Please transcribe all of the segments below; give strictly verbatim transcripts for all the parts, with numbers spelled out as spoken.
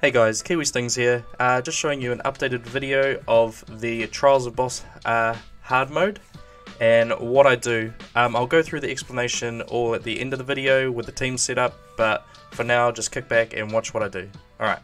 Hey guys, KiwiStings here, uh, just showing you an updated video of the Trials of Boss uh, hard mode and what I do. Um, I'll go through the explanation all at the end of the video with the team setup, but for now just kick back and watch what I do. Alright.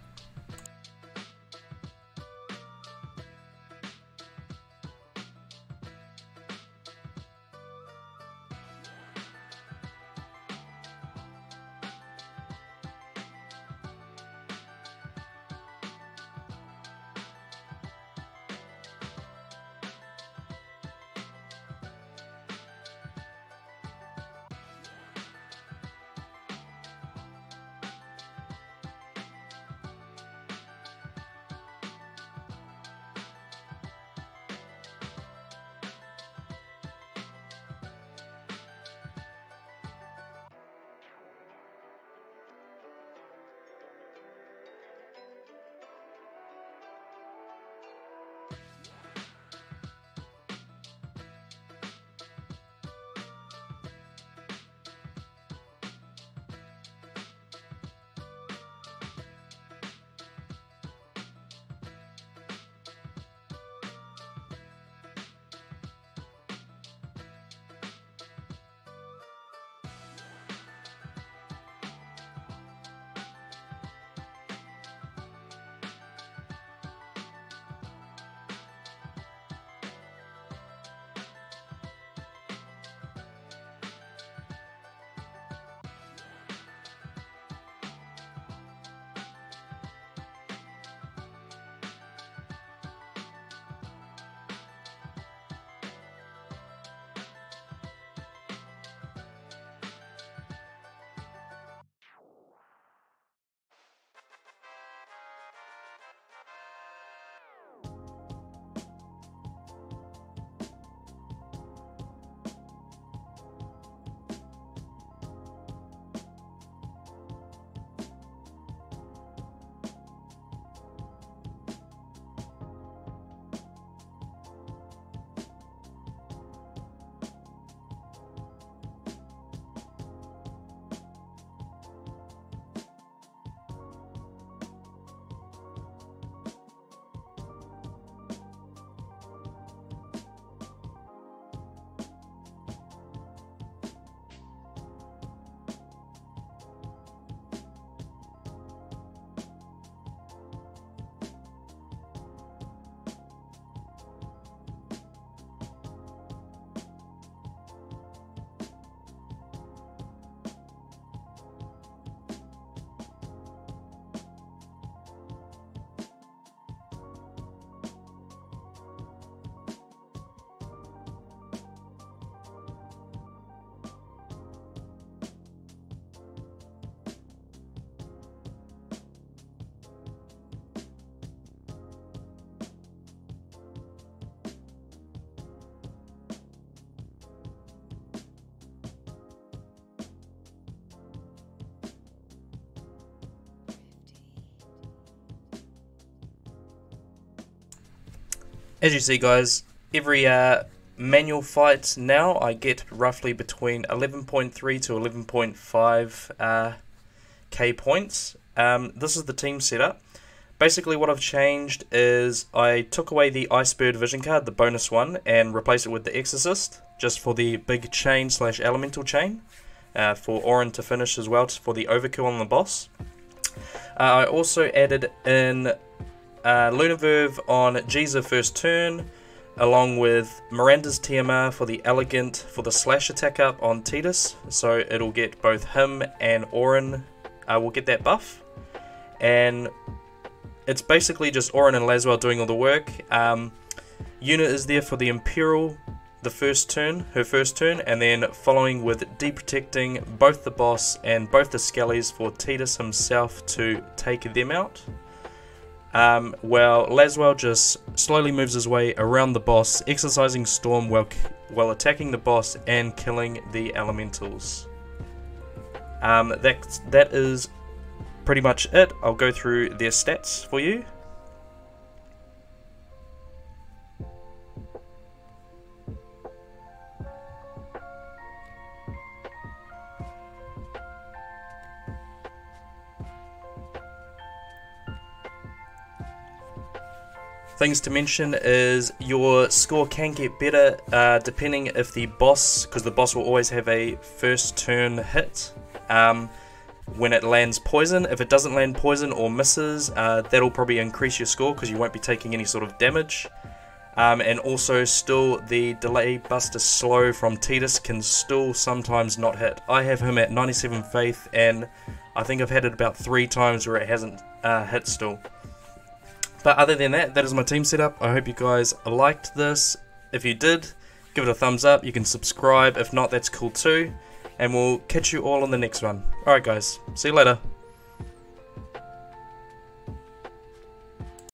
As you see guys, every uh, manual fight now I get roughly between eleven point three to eleven point five uh, K points. Um, this is the team setup. Basically what I've changed is I took away the Iceberg vision card, the bonus one, and replaced it with the Exorcist, just for the big chain slash elemental chain, uh, for Orin to finish as well, for the overkill on the boss. Uh, I also added in Uh, Luna Verve on Jisa first turn, along with Miranda's T M R for the Elegant for the slash attack up on Tidus, so it'll get both him and Auron uh, will get that buff, and it's basically just Auron and Laswell doing all the work. um, Yuna is there for the Imperial the first turn, her first turn, and then following with de-protecting both the boss and both the Skellies for Tidus himself to take them out. Um, well, Laswell just slowly moves his way around the boss, exercising Storm while, while attacking the boss and killing the elementals. Um, that, that is pretty much it. I'll go through their stats for you. Things to mention is your score can get better uh, depending if the boss, because the boss will always have a first turn hit um, when it lands poison. If it doesn't land poison or misses, uh, that'll probably increase your score because you won't be taking any sort of damage. Um, and also still the delay buster slow from Tidus can still sometimes not hit. I have him at ninety-seven faith and I think I've had it about three times where it hasn't uh, hit still. But other than that, that is my team setup. I hope you guys liked this. If you did, give it a thumbs up. You can subscribe. If not, that's cool too. And we'll catch you all on the next one. Alright guys, see you later.